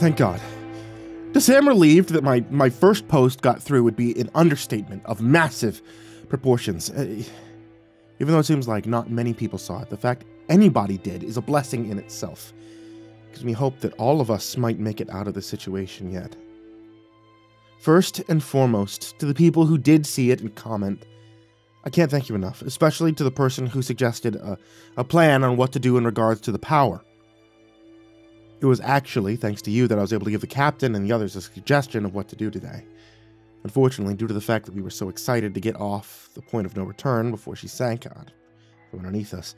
Thank God. To say I'm relieved that my first post got through would be an understatement of massive proportions. Even though it seems like not many people saw it, the fact anybody did is a blessing in itself. It gives me hope that all of us might make it out of the situation yet. First and foremost, to the people who did see it and comment, I can't thank you enough, especially to the person who suggested a plan on what to do in regards to the power. It was actually, thanks to you, that I was able to give the captain and the others a suggestion of what to do today. Unfortunately, due to the fact that we were so excited to get off the point of no return before she sank out from underneath us,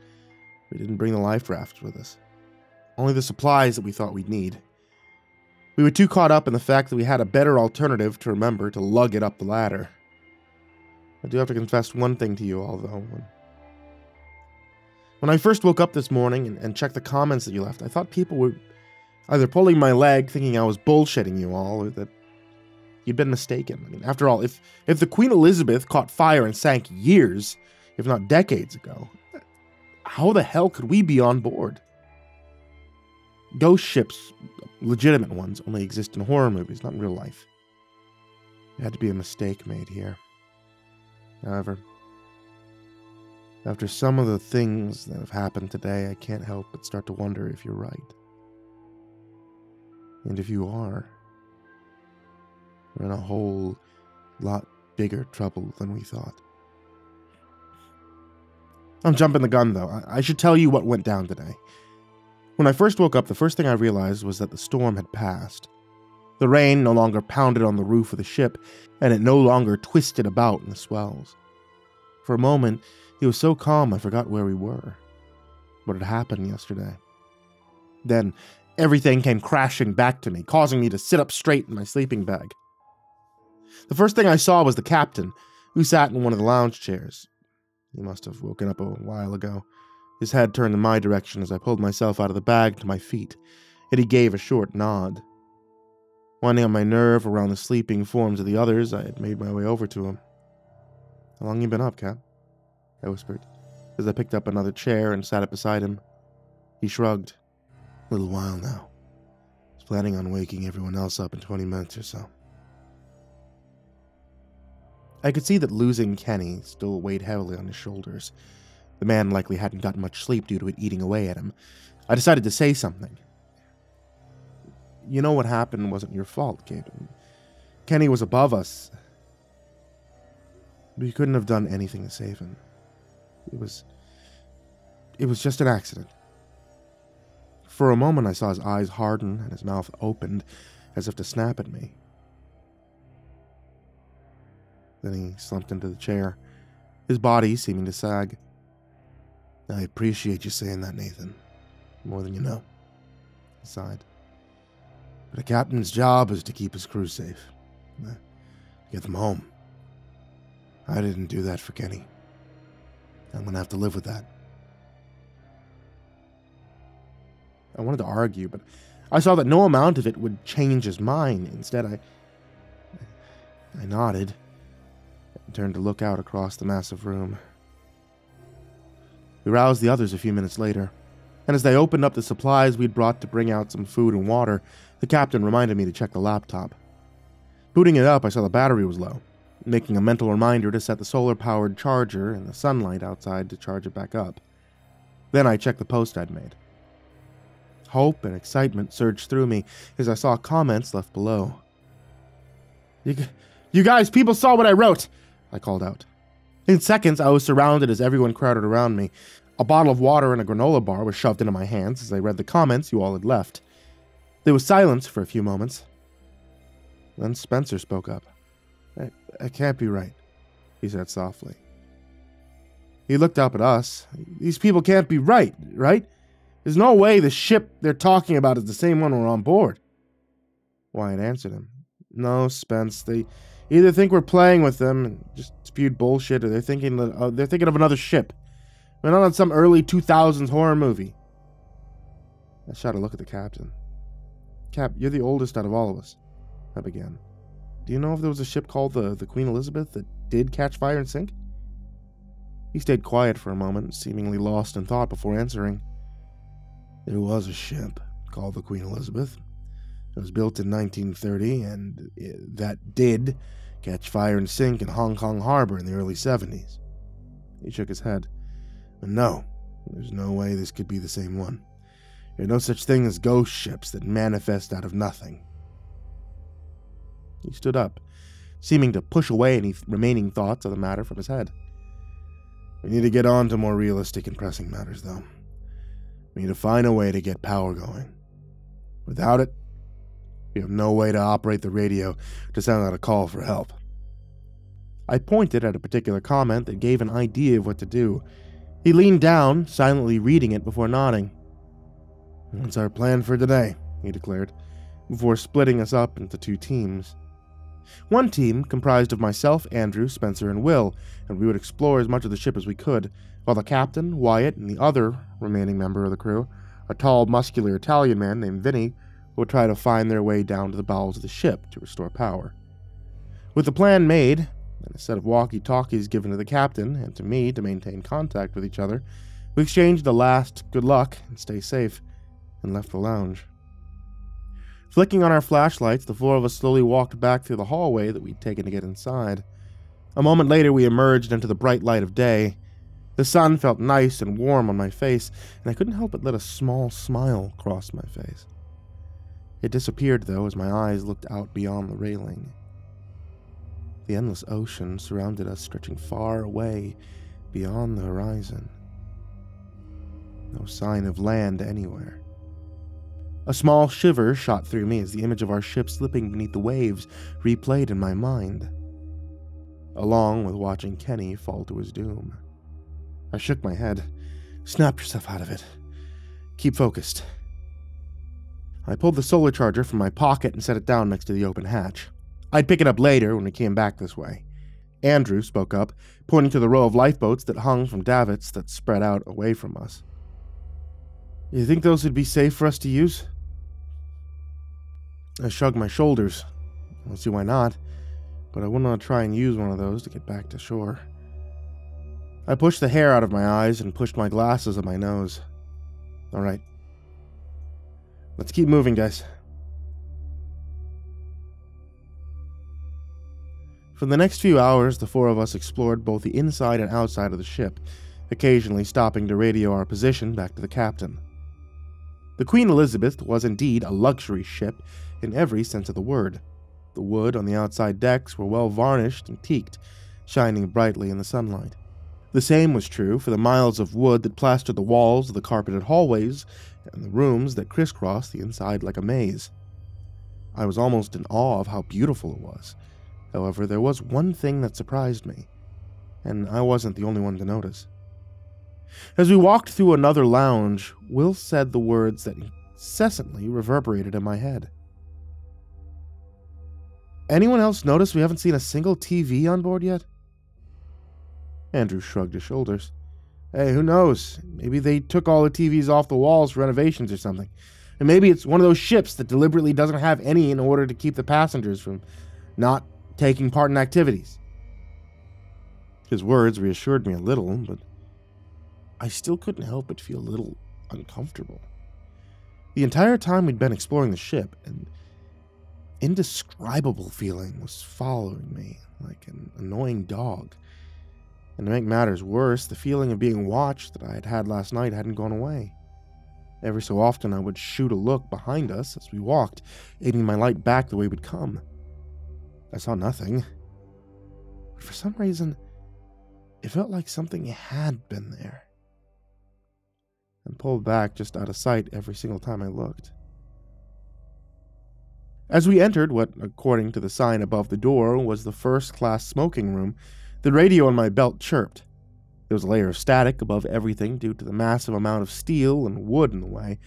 we didn't bring the life raft with us. Only the supplies that we thought we'd need. We were too caught up in the fact that we had a better alternative to remember to lug it up the ladder. I do have to confess one thing to you all, though. When I first woke up this morning and checked the comments that you left, I thought people were either pulling my leg, thinking I was bullshitting you all, or that you'd been mistaken. I mean, after all, if the Queen Elizabeth caught fire and sank years, if not decades ago, how the hell could we be on board? Ghost ships, legitimate ones, only exist in horror movies, not in real life. There had to be a mistake made here. However, after some of the things that have happened today, I can't help but start to wonder if you're right. And if you are, we're in a whole lot bigger trouble than we thought. I'm jumping the gun, though. I should tell you what went down today. When I first woke up, the first thing I realized was that the storm had passed. The rain no longer pounded on the roof of the ship, and it no longer twisted about in the swells. For a moment, it was so calm I forgot where we were, what had happened yesterday. Then, everything came crashing back to me, causing me to sit up straight in my sleeping bag. The first thing I saw was the captain, who sat in one of the lounge chairs. He must have woken up a while ago. His head turned in my direction as I pulled myself out of the bag to my feet, and he gave a short nod. Winding up my nerve around the sleeping forms of the others, I had made my way over to him. "How long you been up, Cap?" I whispered, as I picked up another chair and sat up beside him. He shrugged. "A little while now. I was planning on waking everyone else up in 20 minutes or so." I could see that losing Kenny still weighed heavily on his shoulders. The man likely hadn't gotten much sleep due to it eating away at him. I decided to say something. "You know what happened wasn't your fault, Captain. Kenny was above us. We couldn't have done anything to save him. It was just an accident." For a moment, I saw his eyes harden and his mouth opened, as if to snap at me. Then he slumped into the chair, his body seeming to sag. "I appreciate you saying that, Nathan. More than you know," he sighed. "But a captain's job is to keep his crew safe, to get them home. I didn't do that for Kenny. I'm going to have to live with that." I wanted to argue, but I saw that no amount of it would change his mind. Instead, I nodded and turned to look out across the massive room. We roused the others a few minutes later, and as they opened up the supplies we'd brought to bring out some food and water, the captain reminded me to check the laptop. Booting it up, I saw the battery was low, making a mental reminder to set the solar-powered charger in the sunlight outside to charge it back up. Then I checked the post I'd made. Hope and excitement surged through me as I saw comments left below. You guys, people saw what I wrote!" I called out. In seconds, I was surrounded as everyone crowded around me. A bottle of water and a granola bar was shoved into my hands as I read the comments you all had left. There was silence for a few moments. Then Spencer spoke up. I can't be right," he said softly. He looked up at us. "These people can't be right, right? There's no way the ship they're talking about is the same one we're on board." Wyatt answered him. "No, Spence, they either think we're playing with them and just spewed bullshit, or they're thinking of another ship. We're not on some early 2000s horror movie." I shot a look at the captain. "Cap, you're the oldest out of all of us," I began. "Do you know if there was a ship called the Queen Elizabeth that did catch fire and sink?" He stayed quiet for a moment, seemingly lost in thought before answering. "There was a ship called the Queen Elizabeth. It was built in 1930, and that did catch fire and sink in Hong Kong Harbor in the early 70s. He shook his head. But no, there's no way this could be the same one. There are no such thing as ghost ships that manifest out of nothing. He stood up, seeming to push away any remaining thoughts on the matter from his head. We need to get on to more realistic and pressing matters, though. We need to find a way to get power going. Without it, we have no way to operate the radio to send out a call for help. I pointed at a particular comment that gave an idea of what to do. He leaned down, silently reading it before nodding. That's our plan for today, he declared, before splitting us up into two teams. One team comprised of myself, Andrew, Spencer, and Will, and we would explore as much of the ship as we could, while the captain, Wyatt, and the other remaining member of the crew, a tall, muscular Italian man named Vinny, would try to find their way down to the bowels of the ship to restore power. With the plan made, and a set of walkie-talkies given to the captain and to me to maintain contact with each other, we exchanged the last good luck and stay safe, and left the lounge. Flicking on our flashlights, the four of us slowly walked back through the hallway that we'd taken to get inside. A moment later, we emerged into the bright light of day. The sun felt nice and warm on my face, and I couldn't help but let a small smile cross my face. It disappeared, though, as my eyes looked out beyond the railing. The endless ocean surrounded us, stretching far away beyond the horizon. No sign of land anywhere. A small shiver shot through me as the image of our ship slipping beneath the waves replayed in my mind, along with watching Kenny fall to his doom. I shook my head. Snap yourself out of it. Keep focused. I pulled the solar charger from my pocket and set it down next to the open hatch. I'd pick it up later when we came back this way. Andrew spoke up, pointing to the row of lifeboats that hung from davits that spread out away from us. You think those would be safe for us to use? I shrugged my shoulders. I don't see why not, but I wouldn't want to try and use one of those to get back to shore. I pushed the hair out of my eyes and pushed my glasses on my nose. All right. Let's keep moving, guys. For the next few hours, the four of us explored both the inside and outside of the ship, occasionally stopping to radio our position back to the captain. The Queen Elizabeth was indeed a luxury ship in every sense of the word. The wood on the outside decks were well varnished and teaked, shining brightly in the sunlight. The same was true for the miles of wood that plastered the walls of the carpeted hallways and the rooms that crisscrossed the inside like a maze. I was almost in awe of how beautiful it was. However, there was one thing that surprised me, and I wasn't the only one to notice. As we walked through another lounge, Will said the words that incessantly reverberated in my head. Anyone else notice we haven't seen a single TV on board yet? Andrew shrugged his shoulders. Hey, who knows? Maybe they took all the TVs off the walls for renovations or something. And maybe it's one of those ships that deliberately doesn't have any in order to keep the passengers from not taking part in activities. His words reassured me a little, but I still couldn't help but feel a little uncomfortable. The entire time we'd been exploring the ship, an indescribable feeling was following me, like an annoying dog. And to make matters worse, the feeling of being watched that I had had last night hadn't gone away. Every so often I would shoot a look behind us as we walked, aiming my light back the way we'd come. I saw nothing, but for some reason, it felt like something had been there, and pulled back just out of sight every single time I looked. As we entered what, according to the sign above the door, was the first-class smoking room, the radio on my belt chirped. There was a layer of static above everything due to the massive amount of steel and wood in the way,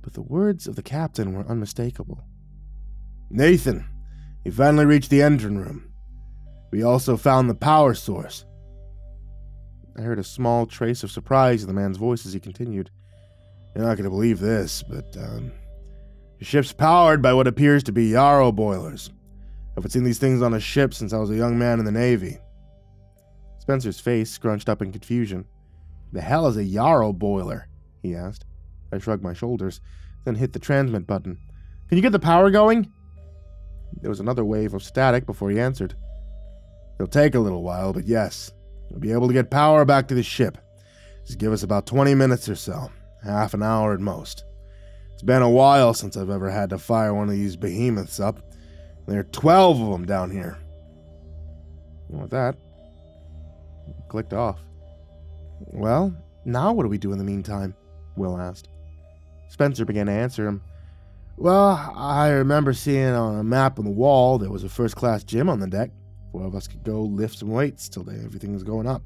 but the words of the captain were unmistakable. Nathan, you finally reached the engine room. We also found the power source. I heard a small trace of surprise in the man's voice as he continued. You're not going to believe this, but the ship's powered by what appears to be Yarrow boilers. I've seen these things on a ship since I was a young man in the Navy. Spencer's face scrunched up in confusion. The hell is a Yarrow boiler? He asked. I shrugged my shoulders, then hit the transmit button. Can you get the power going? There was another wave of static before he answered. It'll take a little while, but yes. We'll be able to get power back to the ship. Just give us about 20 minutes or so. Half an hour at most. It's been a while since I've ever had to fire one of these behemoths up. There are 12 of them down here. And with that, he clicked off. Well, now what do we do in the meantime? Will asked. Spencer began to answer him. Well, I remember seeing on a map on the wall there was a first-class gym on the deck. Four of us could go lift some weights till everything was going up.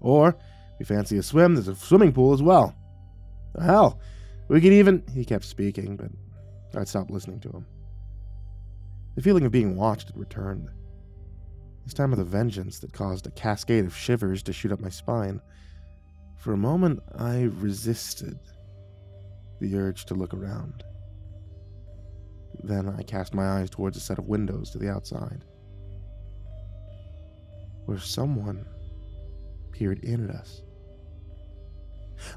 Or, if we fancy a swim, there's a swimming pool as well. Hell, we could even... He kept speaking, but I stopped listening to him. The feeling of being watched had returned. This time with a vengeance that caused a cascade of shivers to shoot up my spine. For a moment, I resisted the urge to look around. Then I cast my eyes towards a set of windows to the outside, where someone peered in at us.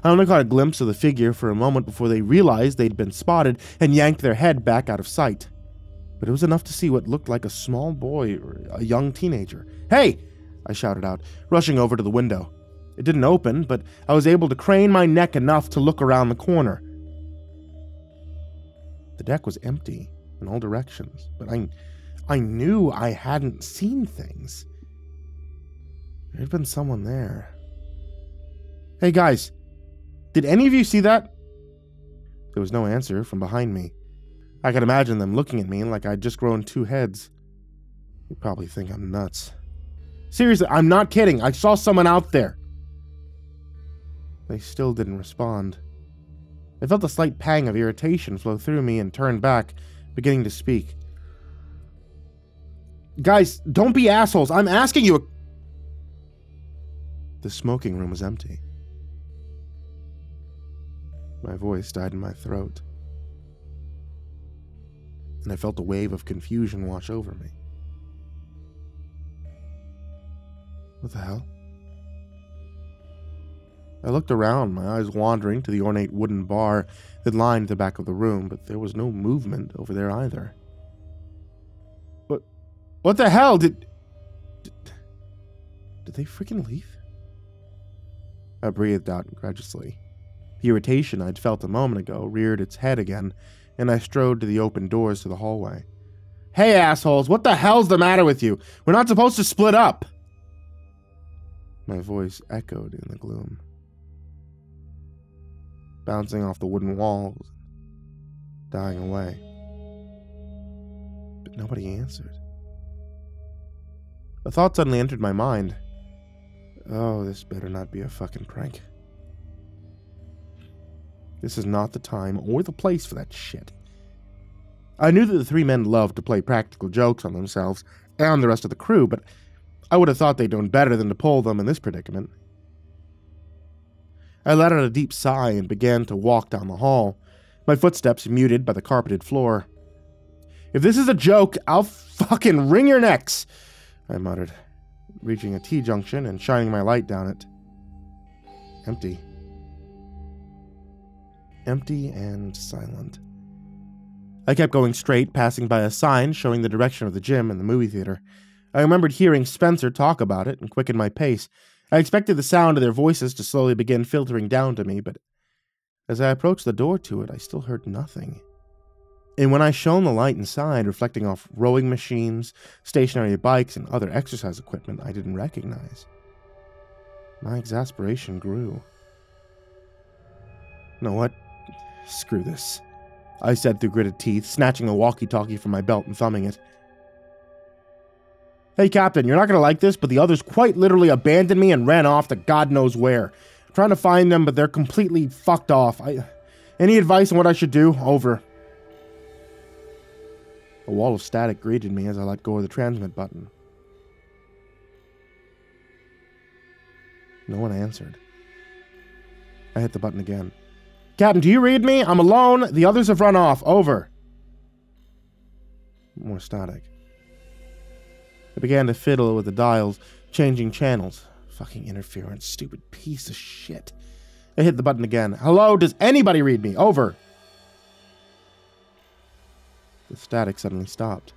I only caught a glimpse of the figure for a moment before they realized they'd been spotted and yanked their head back out of sight. But it was enough to see what looked like a small boy or a young teenager. "Hey!" I shouted out, rushing over to the window. It didn't open, but I was able to crane my neck enough to look around the corner. The deck was empty in all directions, but I knew I hadn't seen things. There had been someone there. "Hey guys, did any of you see that?" There was no answer from behind me. I could imagine them looking at me like I'd just grown two heads. They probably think I'm nuts. "Seriously, I'm not kidding. I saw someone out there." They still didn't respond. I felt a slight pang of irritation flow through me and turned back, beginning to speak. "Guys, don't be assholes. I'm asking you a..." The smoking room was empty. My voice died in my throat, and I felt a wave of confusion wash over me. What the hell? I looked around, my eyes wandering to the ornate wooden bar that lined the back of the room, but there was no movement over there either. But what the hell? Did they freaking leave? I breathed out incredulously. The irritation I'd felt a moment ago reared its head again, and I strode to the open doors to the hallway. "Hey, assholes, what the hell's the matter with you? We're not supposed to split up!" My voice echoed in the gloom, bouncing off the wooden walls, dying away. But nobody answered. A thought suddenly entered my mind. Oh, this better not be a fucking prank. This is not the time or the place for that shit. I knew that the three men loved to play practical jokes on themselves and the rest of the crew, but I would have thought they'd done better than to pull them in this predicament. I let out a deep sigh and began to walk down the hall, my footsteps muted by the carpeted floor. "If this is a joke, I'll fucking wring your necks," I muttered, reaching a T-junction and shining my light down it. Empty. Empty and silent. I kept going straight, passing by a sign showing the direction of the gym and the movie theater. I remembered hearing Spencer talk about it and quickened my pace. I expected the sound of their voices to slowly begin filtering down to me, but as I approached the door to it, I still heard nothing. And when I shone the light inside, reflecting off rowing machines, stationary bikes, and other exercise equipment I didn't recognize, my exasperation grew. You know what? Screw this, I said through gritted teeth, snatching a walkie-talkie from my belt and thumbing it. "Hey, Captain, you're not going to like this, but the others quite literally abandoned me and ran off to God knows where. I'm trying to find them, but they're completely fucked off. Any advice on what I should do? Over." A wall of static greeted me as I let go of the transmit button. No one answered. I hit the button again. "Captain, do you read me? I'm alone. The others have run off. Over." More static. I began to fiddle with the dials, changing channels. Fucking interference. Stupid piece of shit. I hit the button again. "Hello, does anybody read me? Over." The static suddenly stopped.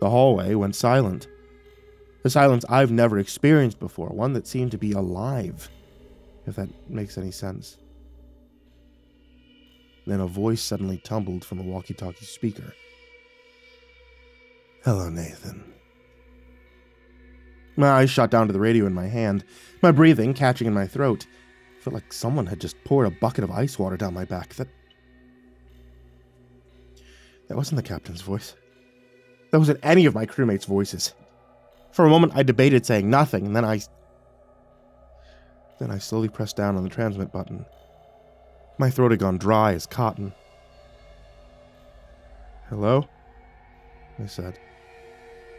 The hallway went silent. A silence I've never experienced before, one that seemed to be alive, if that makes any sense. Then a voice suddenly tumbled from a walkie-talkie speaker. "Hello, Nathan." My eyes shot down to the radio in my hand, my breathing catching in my throat. I felt like someone had just poured a bucket of ice water down my back. That wasn't the captain's voice. That wasn't any of my crewmates' voices. For a moment, I debated saying nothing, and then I slowly pressed down on the transmit button. My throat had gone dry as cotton. "Hello?" I said,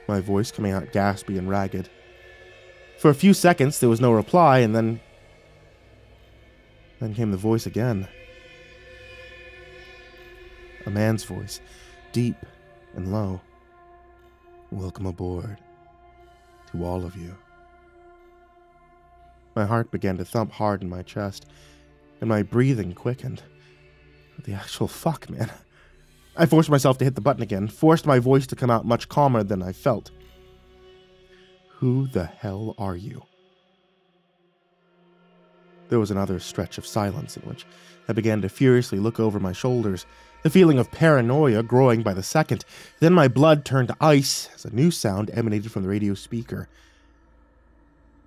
my voice coming out gaspy and ragged. For a few seconds, there was no reply, and then came the voice again. A man's voice, deep and low. "Welcome aboard. To all of you." My heart began to thump hard in my chest, and my breathing quickened. What the actual fuck, man? I forced myself to hit the button again, forced my voice to come out much calmer than I felt. "Who the hell are you?" There was another stretch of silence in which I began to furiously look over my shoulders, the feeling of paranoia growing by the second. Then my blood turned to ice as a new sound emanated from the radio speaker.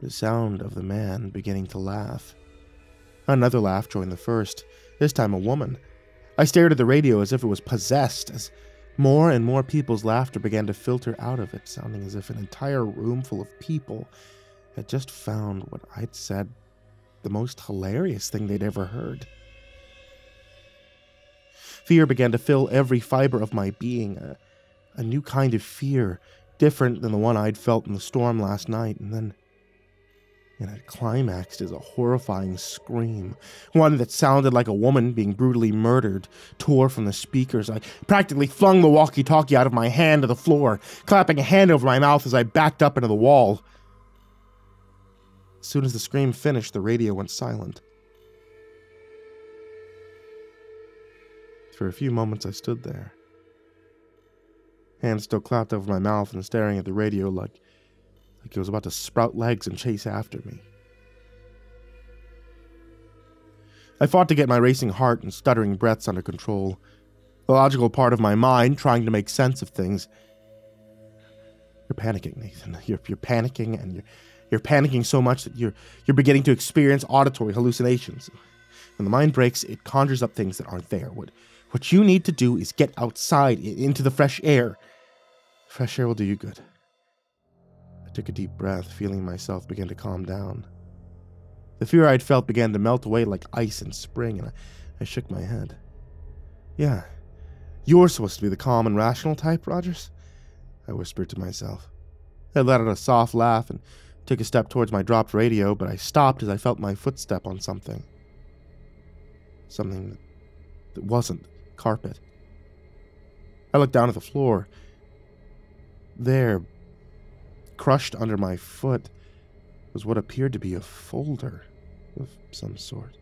The sound of the man beginning to laugh. Another laugh joined the first, this time a woman. I stared at the radio as if it was possessed, as more and more people's laughter began to filter out of it, sounding as if an entire room full of people had just found what I'd said the most hilarious thing they'd ever heard. Fear began to fill every fiber of my being, a new kind of fear, different than the one I'd felt in the storm last night, and then it climaxed as a horrifying scream, one that sounded like a woman being brutally murdered, tore from the speakers. I practically flung the walkie-talkie out of my hand to the floor, clapping a hand over my mouth as I backed up into the wall. As soon as the scream finished, the radio went silent. For a few moments, I stood there. Hands still clapped over my mouth and staring at the radio like it was about to sprout legs and chase after me. I fought to get my racing heart and stuttering breaths under control, the logical part of my mind trying to make sense of things. "You're panicking, Nathan. You're panicking, and You're panicking so much that you're beginning to experience auditory hallucinations. When the mind breaks, it conjures up things that aren't there. What you need to do is get outside, into the fresh air. Fresh air will do you good." I took a deep breath, feeling myself begin to calm down. The fear I'd felt began to melt away like ice in spring, and I shook my head. "Yeah, you're supposed to be the calm and rational type, Rogers," I whispered to myself. I let out a soft laugh and took a step towards my dropped radio, but I stopped as I felt my footstep on something. Something that wasn't carpet. I looked down at the floor. There, crushed under my foot, was what appeared to be a folder of some sort.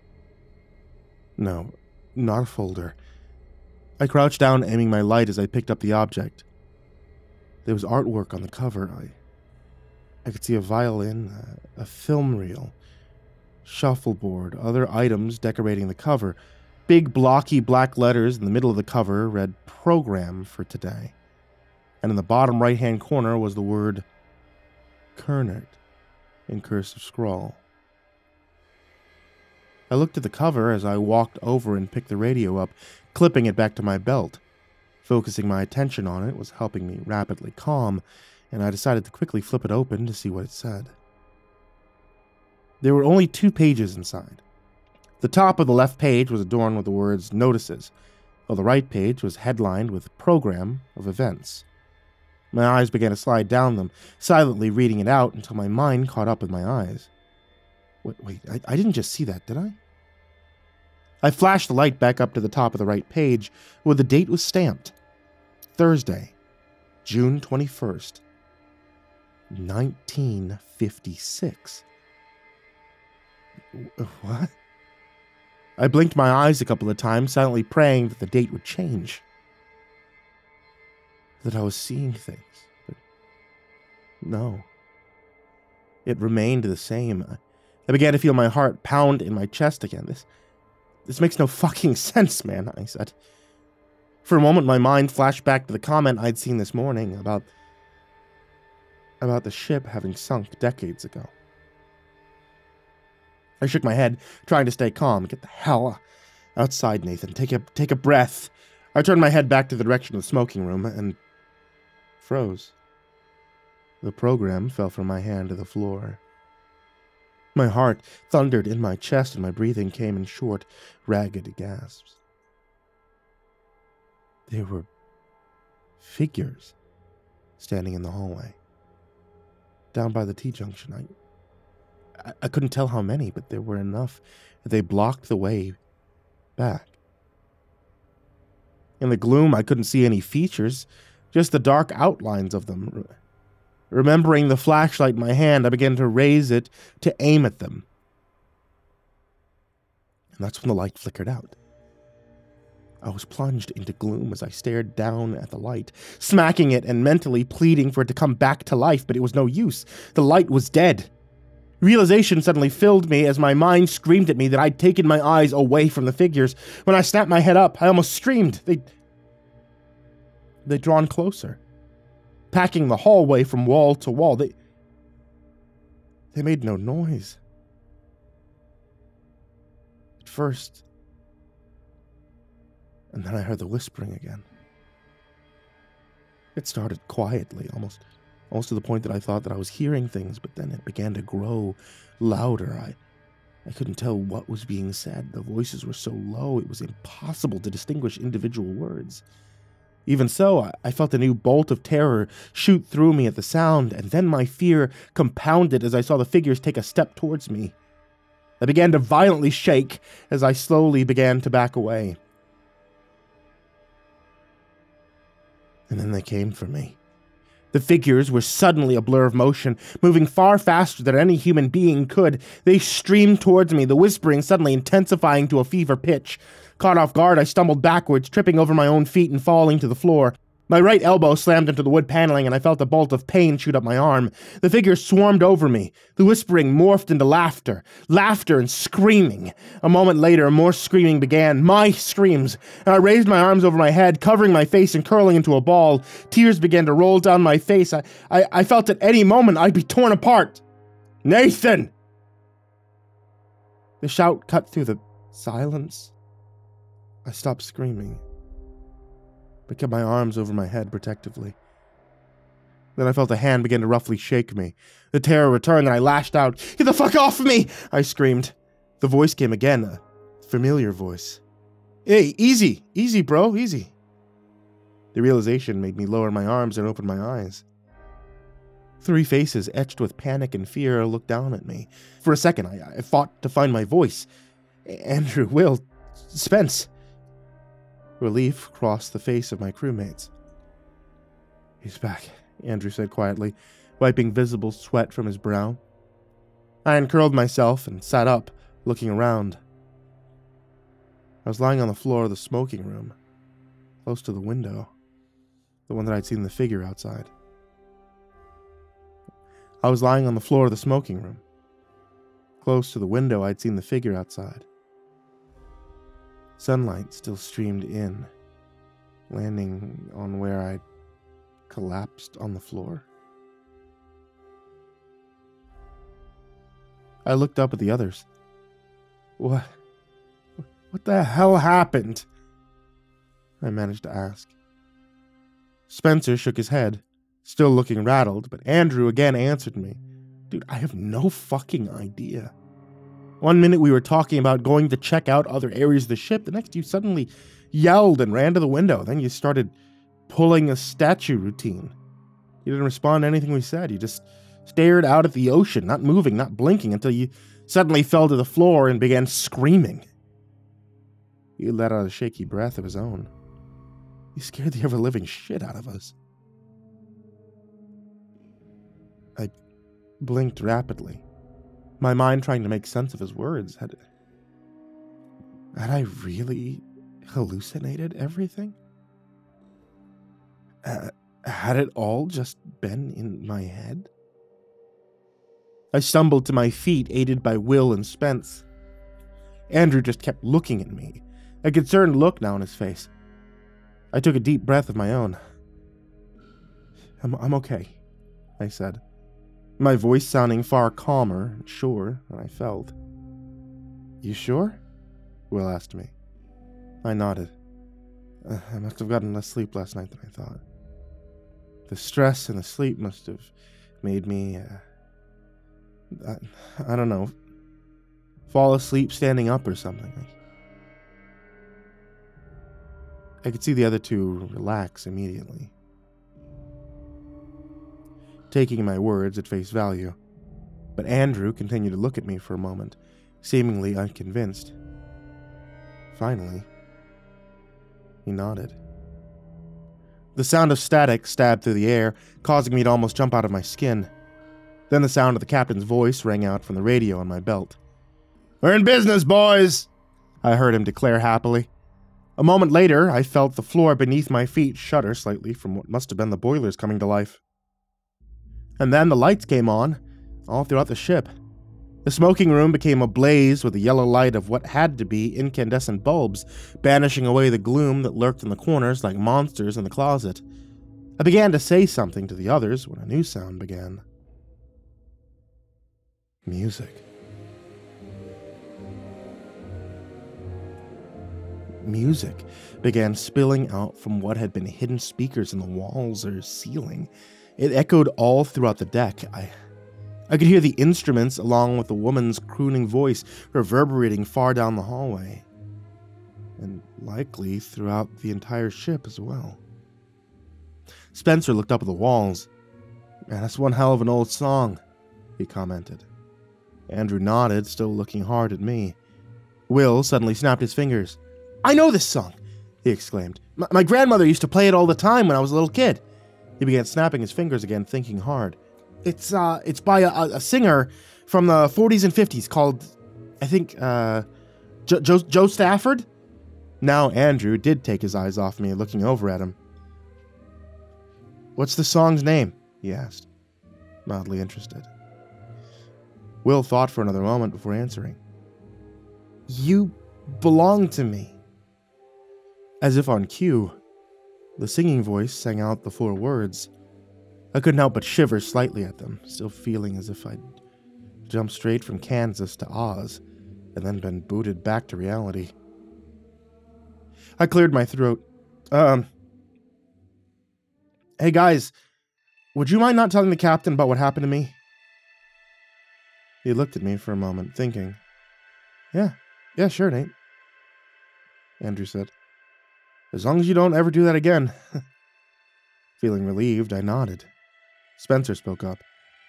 No, not a folder. I crouched down, aiming my light as I picked up the object. There was artwork on the cover. I could see a violin, a film reel, shuffleboard, other items decorating the cover. Big blocky black letters in the middle of the cover read "Program for Today," and in the bottom right-hand corner was the word "Kernert" in cursive scrawl. I looked at the cover as I walked over and picked the radio up, clipping it back to my belt. Focusing my attention on it was helping me rapidly calm, and I decided to quickly flip it open to see what it said. There were only 2 pages inside. The top of the left page was adorned with the words "Notices," while the right page was headlined with "Program of Events." My eyes began to slide down them, silently reading it out until my mind caught up with my eyes. Wait, I didn't just see that, did I? I flashed the light back up to the top of the right page, where the date was stamped. Thursday, June 21st. 1956. What? I blinked my eyes a couple of times, silently praying that the date would change. that I was seeing things, but no. It remained the same. I began to feel my heart pound in my chest again. This makes no fucking sense, man, I said. For a moment, my mind flashed back to the comment I'd seen this morning about the ship having sunk decades ago. I shook my head, trying to stay calm. Get the hell outside, Nathan. Take a breath. I turned my head back to the direction of the smoking room and froze. The program fell from my hand to the floor. My heart thundered in my chest and my breathing came in short, ragged gasps. There were figures standing in the hallway. Down by the T-junction, I couldn't tell how many, but there were enough that they blocked the way back. In the gloom, I couldn't see any features, just the dark outlines of them. Remembering the flashlight in my hand, I began to raise it to aim at them. And that's when the light flickered out. I was plunged into gloom as I stared down at the light, smacking it and mentally pleading for it to come back to life, but it was no use. The light was dead. Realization suddenly filled me as my mind screamed at me that I'd taken my eyes away from the figures. When I snapped my head up, I almost screamed. They'd drawn closer, packing the hallway from wall to wall. They made no noise. At first, and then I heard the whispering again. It started quietly, almost to the point that I thought that I was hearing things, but then it began to grow louder. I couldn't tell what was being said. The voices were so low, it was impossible to distinguish individual words. Even so, I felt a new bolt of terror shoot through me at the sound, and then my fear compounded as I saw the figures take a step towards me. I began to violently shake as I slowly began to back away. And then they came for me. The figures were suddenly a blur of motion, moving far faster than any human being could. They streamed towards me, the whispering suddenly intensifying to a fever pitch. Caught off guard, I stumbled backwards, tripping over my own feet and falling to the floor. My right elbow slammed into the wood paneling, and I felt a bolt of pain shoot up my arm. The figures swarmed over me. The whispering morphed into laughter. Laughter and screaming. A moment later, more screaming began. My screams. And I raised my arms over my head, covering my face and curling into a ball. Tears began to roll down my face. I felt at any moment I'd be torn apart. Nathan! The shout cut through the silence. I stopped screaming. I kept my arms over my head protectively. Then I felt a hand begin to roughly shake me. The terror returned and I lashed out. Get the fuck off me! I screamed. The voice came again, a familiar voice. Hey, easy! Easy, bro, easy. The realization made me lower my arms and open my eyes. Three faces etched with panic and fear looked down at me. For a second, I fought to find my voice. Andrew, Will, Spence. Relief crossed the face of my crewmates. He's back, Andrew said quietly, wiping visible sweat from his brow. I uncurled myself and sat up, looking around. I was lying on the floor of the smoking room, close to the window, the one that I'd seen the figure outside. I was lying on the floor of the smoking room, close to the window I'd seen the figure outside. Sunlight still streamed in, landing on where I collapsed on the floor. I looked up at the others. What the hell happened? I managed to ask. Spencer shook his head, still looking rattled, but Andrew again answered me. Dude, I have no fucking idea. One minute we were talking about going to check out other areas of the ship. The next you suddenly yelled and ran to the window. Then you started pulling a statue routine. You didn't respond to anything we said. You just stared out at the ocean, not moving, not blinking, until you suddenly fell to the floor and began screaming. He let out a shaky breath of his own. You scared the ever-living shit out of us. I blinked rapidly. My mind trying to make sense of his words. Had I really hallucinated everything? Had it all just been in my head? I stumbled to my feet, aided by Will and Spence. Andrew just kept looking at me, a concerned look now on his face. I took a deep breath of my own. I'm okay, I said, my voice sounding far calmer and sure than I felt. You sure? Will asked me. I nodded. I must have gotten less sleep last night than I thought. The stress and the sleep must have made me, I don't know, fall asleep standing up or something. I could see the other two relax immediately, taking my words at face value. But Andrew continued to look at me for a moment, seemingly unconvinced. Finally, he nodded. The sound of static stabbed through the air, causing me to almost jump out of my skin. Then the sound of the captain's voice rang out from the radio on my belt. "We're in business, boys!" I heard him declare happily. A moment later, I felt the floor beneath my feet shudder slightly from what must have been the boilers coming to life. And then the lights came on, all throughout the ship. The smoking room became ablaze with the yellow light of what had to be incandescent bulbs, banishing away the gloom that lurked in the corners like monsters in the closet. I began to say something to the others when a new sound began. Music. Music began spilling out from what had been hidden speakers in the walls or ceiling. It echoed all throughout the deck. I could hear the instruments along with the woman's crooning voice reverberating far down the hallway, and likely throughout the entire ship as well. Spencer looked up at the walls. "Man, that's one hell of an old song," he commented. Andrew nodded, still looking hard at me. Will suddenly snapped his fingers. "I know this song," he exclaimed. My grandmother used to play it all the time when I was a little kid." He began snapping his fingers again, thinking hard. It's by a singer from the 40s and 50s called, I think, Jo Stafford?" Now Andrew did take his eyes off me, looking over at him. "What's the song's name?" he asked, mildly interested. Will thought for another moment before answering. "You Belong to Me." As if on cue, the singing voice sang out the four words. I couldn't help but shiver slightly at them, still feeling as if I'd jumped straight from Kansas to Oz, and then been booted back to reality. I cleared my throat. "Hey guys, would you mind not telling the captain about what happened to me?" He looked at me for a moment, thinking. Yeah, sure, Nate," Andrew said. "As long as you don't ever do that again." Feeling relieved, I nodded. Spencer spoke up.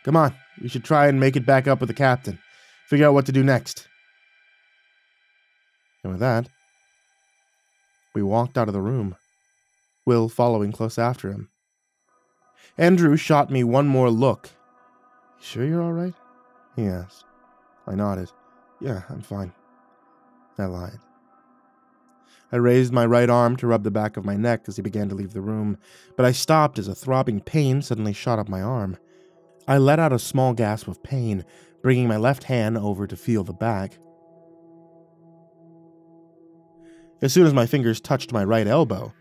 "Come on, we should try and make it back up with the captain. Figure out what to do next." And with that, we walked out of the room, Will following close after him. Andrew shot me one more look. "You sure you're all right?" he asked. I nodded. "Yeah, I'm fine." I lied. I raised my right arm to rub the back of my neck as he began to leave the room, but I stopped as a throbbing pain suddenly shot up my arm. I let out a small gasp of pain, bringing my left hand over to feel the back. As soon as my fingers touched my right elbow,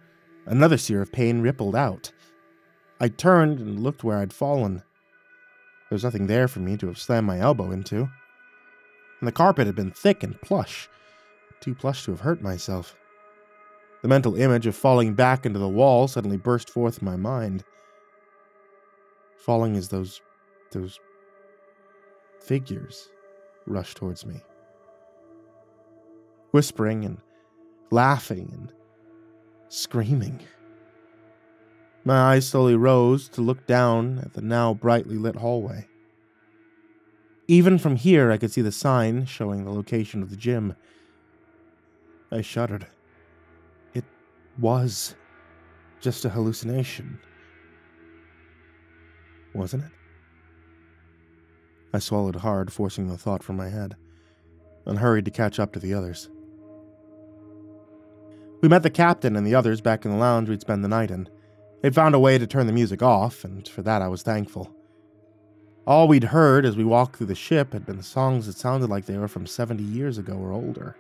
another sear of pain rippled out. I turned and looked where I'd fallen. There was nothing there for me to have slammed my elbow into, and the carpet had been thick and plush. Too plush to have hurt myself. The mental image of falling back into the wall suddenly burst forth in my mind. Falling as those figures rushed towards me, whispering and laughing and screaming. My eyes slowly rose to look down at the now brightly lit hallway. Even from here I could see the sign showing the location of the gym. I shuddered. It was just a hallucination, wasn't it? I swallowed hard, forcing the thought from my head, and hurried to catch up to the others. We met the captain and the others back in the lounge we'd spend the night in. They'd found a way to turn the music off, and for that I was thankful. All we'd heard as we walked through the ship had been songs that sounded like they were from 70 years ago or older.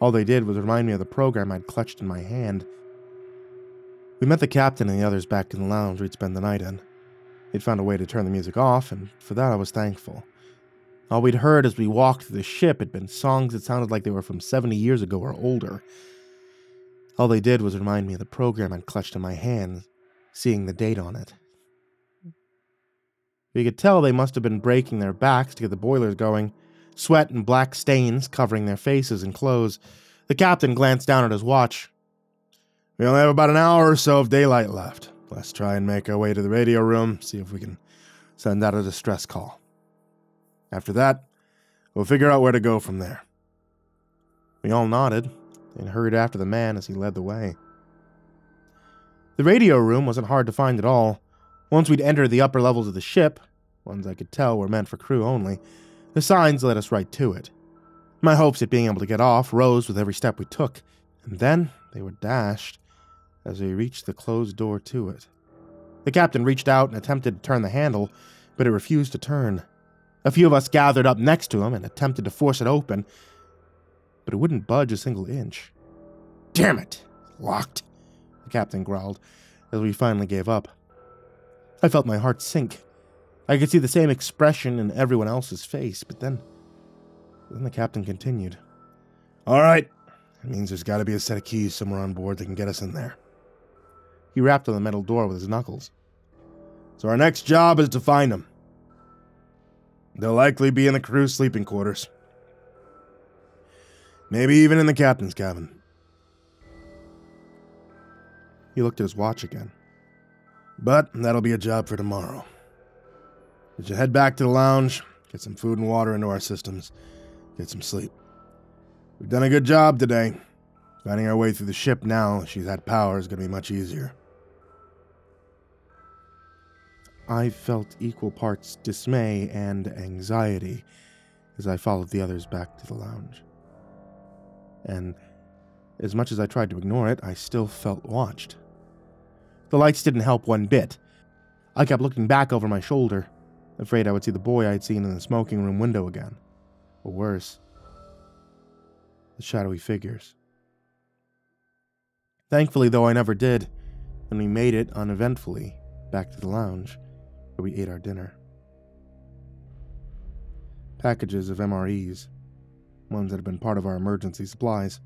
All they did was remind me of the program I'd clutched in my hand. We met the captain and the others back in the lounge we'd spend the night in. They'd found a way to turn the music off, and for that I was thankful. All we'd heard as we walked through the ship had been songs that sounded like they were from 70 years ago or older. All they did was remind me of the program I'd clutched in my hand, seeing the date on it. We could tell they must have been breaking their backs to get the boilers going, sweat and black stains covering their faces and clothes. The captain glanced down at his watch. We only have about an hour or so of daylight left. Let's try and make our way to the radio room, see if we can send out a distress call. After that, we'll figure out where to go from there. We all nodded and hurried after the man as he led the way. The radio room wasn't hard to find at all. Once we'd entered the upper levels of the ship, ones I could tell were meant for crew only, the signs led us right to it. My hopes at being able to get off rose with every step we took, and then they were dashed as we reached the closed door to it. The captain reached out and attempted to turn the handle, but it refused to turn. A few of us gathered up next to him and attempted to force it open, but it wouldn't budge a single inch. Damn it! Locked! The captain growled as we finally gave up. I felt my heart sink. I could see the same expression in everyone else's face, but then the captain continued. All right, that means there's got to be a set of keys somewhere on board that can get us in there. He rapped on the metal door with his knuckles. So our next job is to find them. They'll likely be in the crew's sleeping quarters. Maybe even in the captain's cabin. He looked at his watch again. But that'll be a job for tomorrow. We should head back to the lounge, get some food and water into our systems, get some sleep. We've done a good job today. Finding our way through the ship now that she's had power is going to be much easier. I felt equal parts dismay and anxiety as I followed the others back to the lounge. And as much as I tried to ignore it, I still felt watched. The lights didn't help one bit. I kept looking back over my shoulder, afraid I would see the boy I'd seen in the smoking room window again. Or worse, the shadowy figures. Thankfully, though, I never did, and we made it uneventfully back to the lounge, where we ate our dinner. Packages of MREs, ones that had been part of our emergency supplies.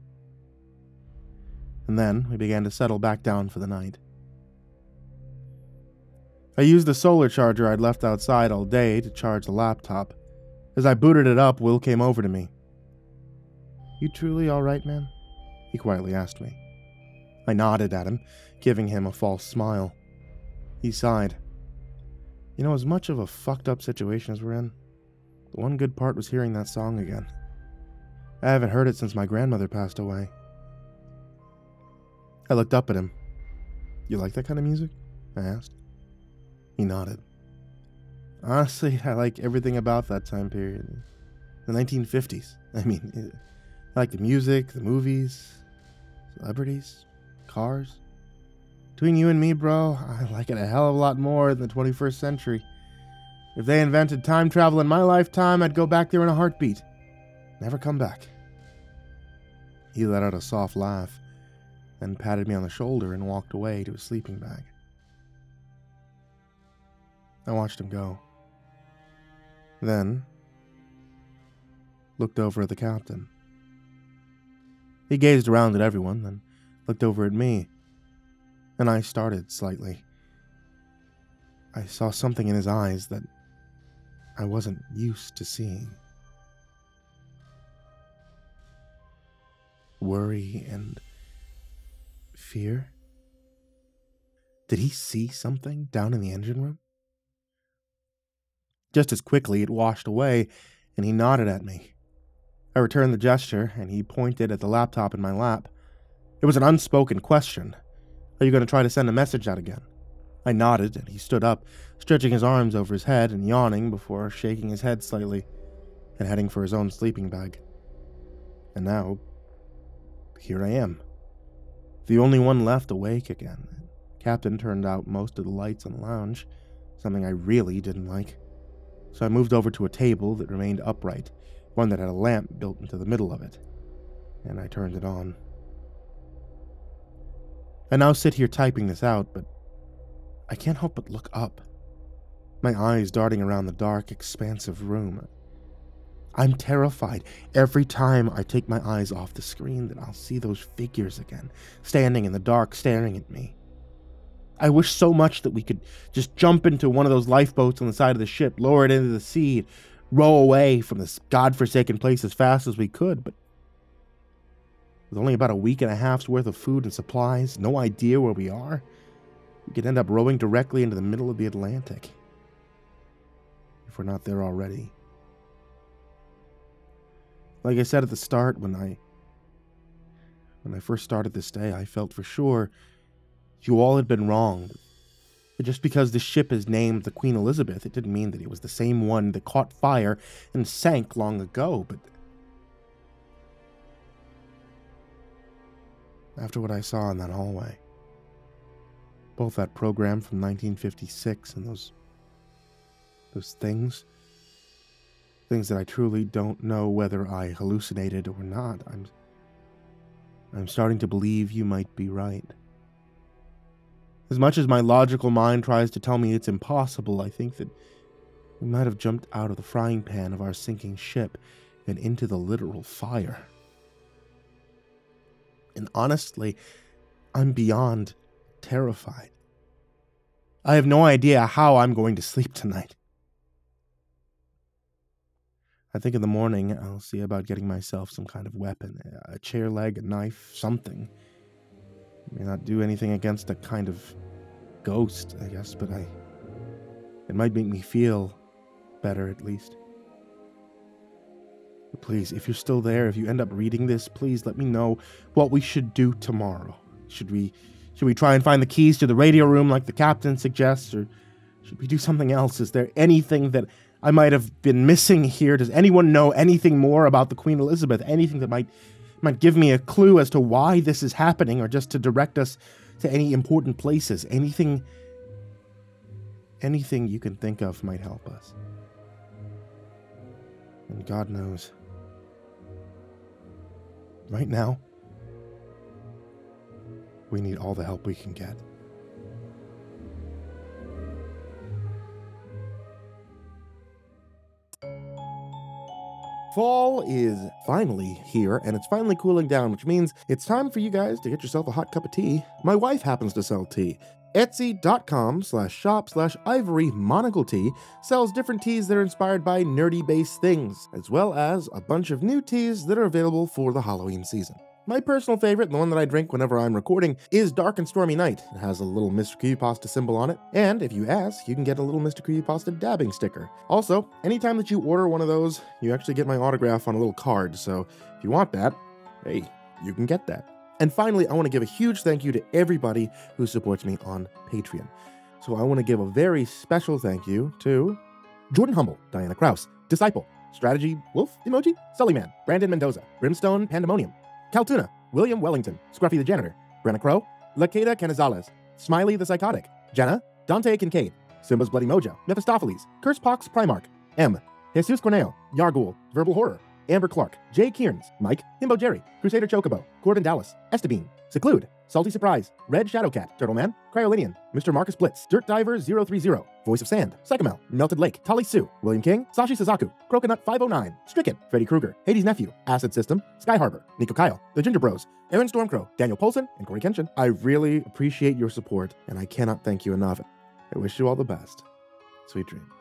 And then we began to settle back down for the night. I used the solar charger I'd left outside all day to charge the laptop. As I booted it up, Will came over to me. You truly all right, man? He quietly asked me. I nodded at him, giving him a false smile. He sighed. You know, as much of a fucked up situation as we're in, the one good part was hearing that song again. I haven't heard it since my grandmother passed away. I looked up at him. You like that kind of music? I asked. He nodded. Honestly, I like everything about that time period. The 1950s. I mean, I like the music, the movies, celebrities, cars. Between you and me, bro, I like it a hell of a lot more than the 21st century. If they invented time travel in my lifetime, I'd go back there in a heartbeat. Never come back. He let out a soft laugh, then patted me on the shoulder and walked away to his sleeping bag. I watched him go. Then, looked over at the captain. He gazed around at everyone, then looked over at me, and I started slightly. I saw something in his eyes that I wasn't used to seeing. Worry and fear? Did he see something down in the engine room? Just as quickly, it washed away, and he nodded at me. I returned the gesture, and he pointed at the laptop in my lap. It was an unspoken question. Are you going to try to send a message out again? I nodded, and he stood up, stretching his arms over his head and yawning before shaking his head slightly and heading for his own sleeping bag. And now, here I am, the only one left awake again, captain turned out most of the lights in the lounge, something I really didn't like. So I moved over to a table that remained upright, one that had a lamp built into the middle of it, and I turned it on. I now sit here typing this out, but I can't help but look up, my eyes darting around the dark, expansive room. I'm terrified every time I take my eyes off the screen that I'll see those figures again, standing in the dark, staring at me. I wish so much that we could just jump into one of those lifeboats on the side of the ship, lower it into the sea, row away from this godforsaken place as fast as we could, but with only about a week and a half's worth of food and supplies, no idea where we are, we could end up rowing directly into the middle of the Atlantic, if we're not there already. Like I said at the start, when I first started this day, I felt for sure you all had been wrong. But just because the ship is named the Queen Elizabeth, it didn't mean that it was the same one that caught fire and sank long ago, but after what I saw in that hallway, both that program from 1956 and those things that I truly don't know whether I hallucinated or not, I'm starting to believe you might be right. As much as my logical mind tries to tell me it's impossible, I think that we might have jumped out of the frying pan of our sinking ship and into the literal fire. And honestly, I'm beyond terrified. I have no idea how I'm going to sleep tonight. I think in the morning I'll see about getting myself some kind of weapon, a chair leg, a knife, something. I may not do anything against a kind of ghost, I guess, but it might make me feel better, at least. But please, if you're still there, if you end up reading this, please let me know what we should do tomorrow. Should we try and find the keys to the radio room like the captain suggests, or should we do something else? Is there anything that I might have been missing here? Does anyone know anything more about the Queen Elizabeth? Anything that might give me a clue as to why this is happening, or just to direct us to any important places. Anything you can think of might help us. And God knows, right now, we need all the help we can get. Fall is finally here, and it's finally cooling down, which means it's time for you guys to get yourself a hot cup of tea. My wife happens to sell tea. Etsy.com/shop/ivory monocle tea sells different teas that are inspired by nerdy-based things, as well as a bunch of new teas that are available for the Halloween season. My personal favorite, the one that I drink whenever I'm recording, is Dark and Stormy Night. It has a little MrCreepyPasta symbol on it, and if you ask, you can get a little MrCreepyPasta dabbing sticker. Also, anytime that you order one of those, you actually get my autograph on a little card, so if you want that, hey, you can get that. And finally, I want to give a huge thank you to everybody who supports me on Patreon. So I want to give a very special thank you to Jordan Humble, Diana Krause, Disciple, Strategy Wolf Emoji, Sullyman, Brandon Mendoza, Brimstone Pandemonium, Kaltuna, William Wellington, Scruffy the Janitor, Brenna Crow, Lakeda Canizales, Smiley the Psychotic, Jenna, Dante Kincaid, Simba's Bloody Mojo, Mephistopheles, Cursepox Primarch, M, Jesus Corneo, Yargul, Verbal Horror, Amber Clark, Jay Kearns, Mike, Himbo Jerry, Crusader Chocobo, Corbin Dallas, Estebean, Seclude, Salty Surprise, Red Shadowcat, Turtleman, Cryolinian, Mr. Marcus Blitz, Dirt Diver 030, Voice of Sand, Psychomel, Melted Lake, Tali Sue, William King, Sashi Suzaku, Croconut 509, Stricken, Freddy Krueger, Hades Nephew, Acid System, Sky Harbor, Nico Kyle, The Ginger Bros, Aaron Stormcrow, Daniel Polson, and Corey Kenshin. I really appreciate your support, and I cannot thank you enough. I wish you all the best. Sweet dreams.